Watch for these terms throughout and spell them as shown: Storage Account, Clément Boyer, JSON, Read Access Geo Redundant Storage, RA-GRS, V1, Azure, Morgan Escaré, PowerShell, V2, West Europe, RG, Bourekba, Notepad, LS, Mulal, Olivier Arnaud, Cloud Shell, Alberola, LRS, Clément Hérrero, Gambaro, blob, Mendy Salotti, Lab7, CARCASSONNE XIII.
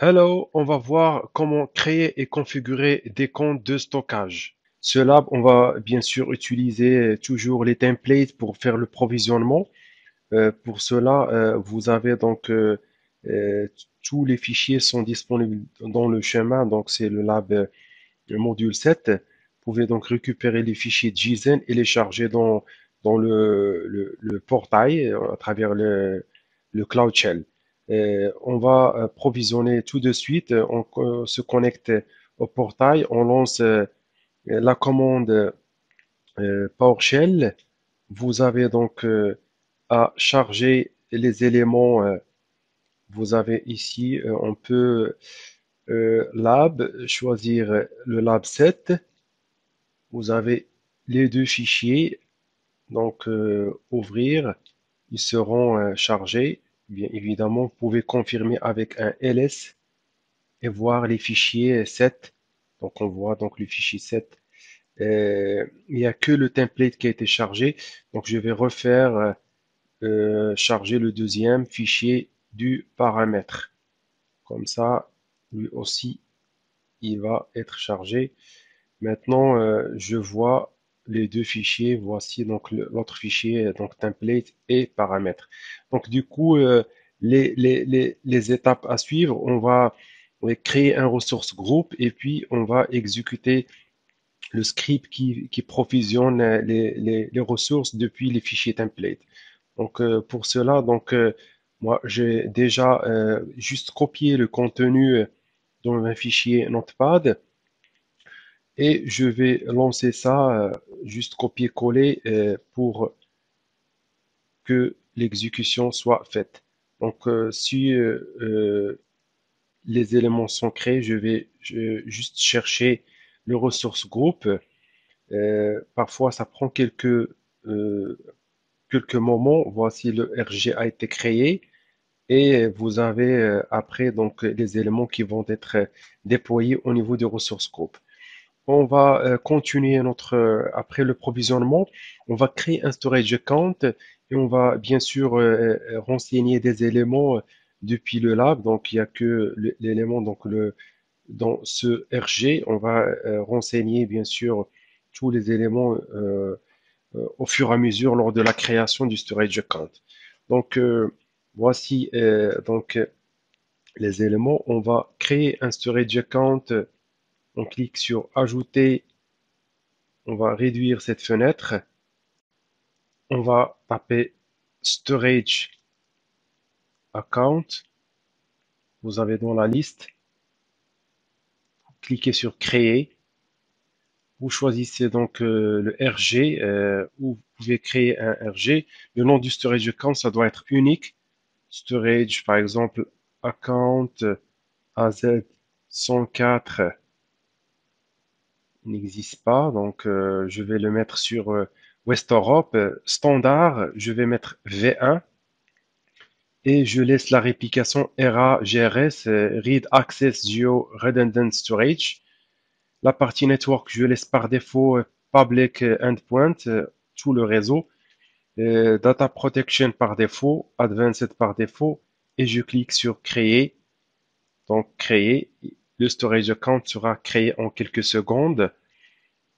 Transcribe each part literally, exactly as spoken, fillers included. Hello, on va voir comment créer et configurer des comptes de stockage. Ce lab, on va bien sûr utiliser toujours les templates pour faire le provisionnement. Euh, pour cela, euh, vous avez donc euh, euh, tous les fichiers sont disponibles dans le schéma, donc c'est le lab euh, le module sept. Vous pouvez donc récupérer les fichiers JSON et les charger dans, dans le, le, le portail à travers le, le Cloud Shell. Et on va provisionner tout de suite, on se connecte au portail, on lance la commande PowerShell. Vous avez donc à charger les éléments, vous avez ici, on peut lab, choisir le lab sept, vous avez les deux fichiers, donc ouvrir, ils seront chargés. Bien évidemment, vous pouvez confirmer avec un L S et voir les fichiers sept. Donc, on voit donc le fichier sept. Euh, il n'y a que le template qui a été chargé. Donc, je vais refaire euh, charger le deuxième fichier du paramètre. Comme ça, lui aussi, il va être chargé. Maintenant, euh, je vois les deux fichiers, voici donc l'autre fichier, donc template et paramètres. Donc du coup, euh, les, les, les, les étapes à suivre, on va créer un ressource group et puis on va exécuter le script qui, qui provisionne les, les, les ressources depuis les fichiers template. Donc euh, pour cela, donc euh, moi j'ai déjà euh, juste copié le contenu dans un fichier Notepad. Et je vais lancer ça, juste copier-coller pour que l'exécution soit faite. Donc, si les éléments sont créés, je vais juste chercher le ressource group. Parfois, ça prend quelques, quelques moments. Voici le R G a été créé. Et vous avez après donc les éléments qui vont être déployés au niveau du ressource group. On va continuer notre, après le provisionnement, on va créer un storage account et on va bien sûr euh, renseigner des éléments depuis le lab. Donc, il n'y a que l'élément donc le, dans ce R G. On va euh, renseigner bien sûr tous les éléments euh, euh, au fur et à mesure lors de la création du storage account. Donc, euh, voici euh, donc, les éléments. On va créer un storage account. On clique sur Ajouter, on va réduire cette fenêtre, on va taper Storage Account, vous avez dans la liste, vous cliquez sur Créer, vous choisissez donc euh, le R G, euh, ou vous pouvez créer un R G, le nom du Storage Account, ça doit être unique, Storage par exemple, Account A Z cent quatre, n'existe pas, donc euh, je vais le mettre sur euh, West Europe, euh, standard, je vais mettre V un et je laisse la réplication R A G R S, euh, Read Access Geo Redundant Storage. La partie network, je laisse par défaut euh, Public Endpoint, euh, tout le réseau, euh, Data Protection par défaut, Advanced par défaut et je clique sur Créer, donc Créer. Le storage account sera créé en quelques secondes.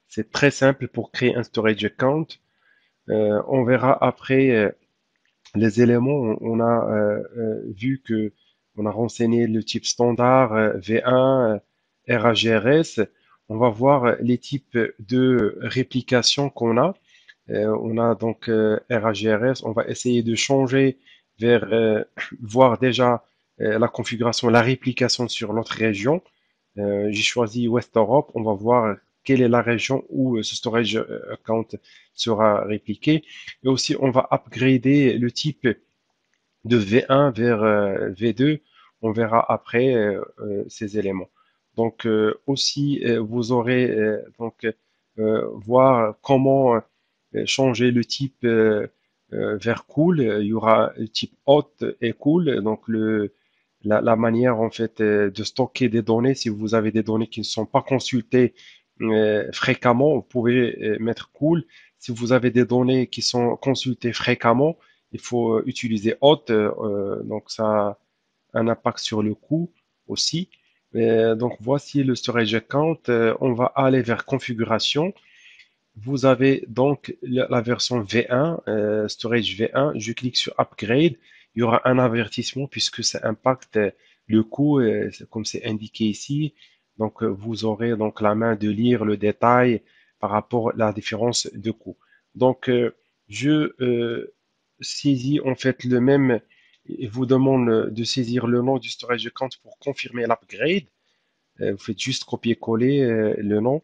C'est très simple pour créer un storage account. Euh, on verra après euh, les éléments. On a euh, euh, vu que on a renseigné le type standard euh, V un, euh, R A G R S. On va voir les types de réplication qu'on a. Euh, on a donc euh, R A G R S. On va essayer de changer vers euh, voir déjà la configuration, la réplication sur l'autre région. Euh, j'ai choisi West Europe. On va voir quelle est la région où ce storage account sera répliqué. Et aussi, on va upgrader le type de V un vers euh, V deux. On verra après euh, ces éléments. Donc, euh, aussi, vous aurez euh, donc euh, voir comment euh, changer le type euh, euh, vers cool. Il y aura le type hot et cool. Donc, le La, la manière en fait euh, de stocker des données, si vous avez des données qui ne sont pas consultées euh, fréquemment, vous pouvez euh, mettre cool. Si vous avez des données qui sont consultées fréquemment, il faut euh, utiliser hot, euh, donc ça a un impact sur le coût. aussi. Euh, donc voici le storage account. Euh, on va aller vers configuration. Vous avez donc la, la version V un, euh, storage V un. Je clique sur upgrade. Il y aura un avertissement puisque ça impacte le coût, euh, comme c'est indiqué ici. Donc vous aurez donc la main de lire le détail par rapport à la différence de coût. Donc euh, je euh, saisis en fait le même. Il vous demande de saisir le nom du storage account pour confirmer l'upgrade. Vous faites juste copier-coller le nom.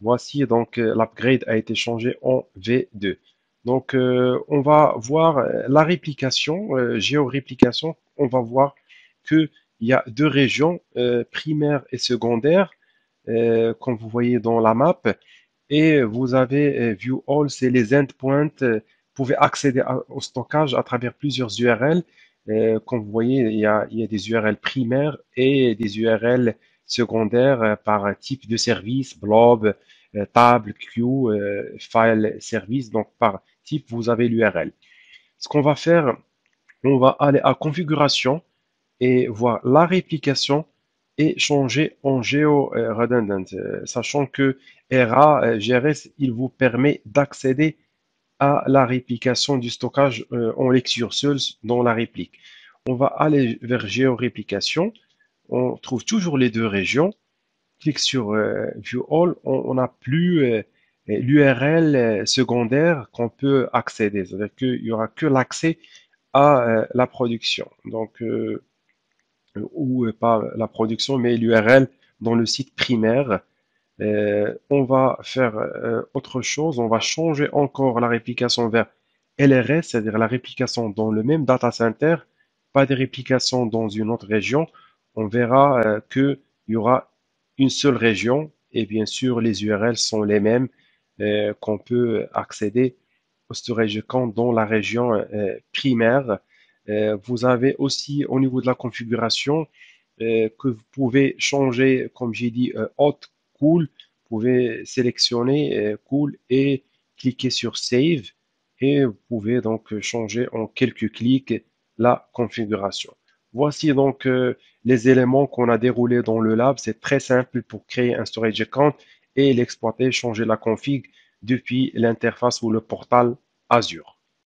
Voici donc l'upgrade a été changé en V deux. Donc on va voir la réplication, géoréplication. On va voir qu'il y a deux régions, primaire et secondaire, comme vous voyez dans la map. Et vous avez View All, c'est les endpoints. Vous pouvez accéder au stockage à travers plusieurs U R L. Comme vous voyez, il y, a, il y a des U R L primaires et des U R L secondaires par type de service, blob, table, queue, file, service. Donc, par type, vous avez l'U R L. Ce qu'on va faire, on va aller à configuration et voir la réplication et changer en Geo Redundant, sachant que R A G R S, il vous permet d'accéder à la réplication du stockage euh, en lecture seule dans la réplique. On va aller vers géoréplication. On trouve toujours les deux régions. Clique sur euh, View All. On n'a plus euh, l'U R L secondaire qu'on peut accéder. C'est-à-dire qu'il n'y aura que l'accès à euh, la production. Donc, euh, ou euh, pas la production, mais l'U R L dans le site primaire. Euh, on va faire euh, autre chose, on va changer encore la réplication vers L R S, c'est-à-dire la réplication dans le même data center, pas de réplication dans une autre région. On verra euh, qu'il y aura une seule région et bien sûr les U R L sont les mêmes euh, qu'on peut accéder au storage account dans la région euh, primaire. Euh, vous avez aussi au niveau de la configuration euh, que vous pouvez changer, comme j'ai dit, euh, haute Cool, vous pouvez sélectionner Cool et cliquer sur Save et vous pouvez donc changer en quelques clics la configuration. Voici donc les éléments qu'on a déroulés dans le lab. C'est très simple pour créer un storage account et l'exploiter, changer la config depuis l'interface ou le portal Azure.